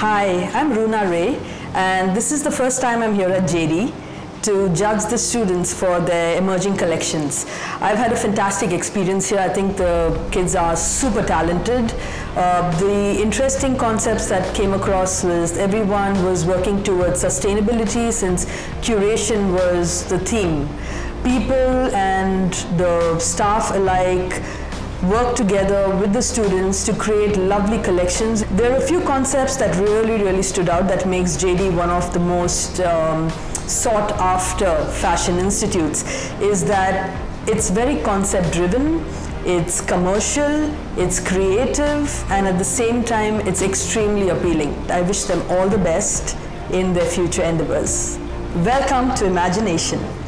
Hi, I'm Runa Ray, and this is the first time I'm here at JD to judge the students for their emerging collections. I've had a fantastic experience here. I think the kids are super talented. The interesting concepts that came across was everyone was working towards sustainability, since curation was the theme. People and the staff alike work together with the students to create lovely collections. There are a few concepts that really stood out that makes JD one of the most sought after fashion institutes, is that it's very concept driven, it's commercial, it's creative, and at the same time it's extremely appealing. I wish them all the best in their future endeavors. Welcome to Imagination.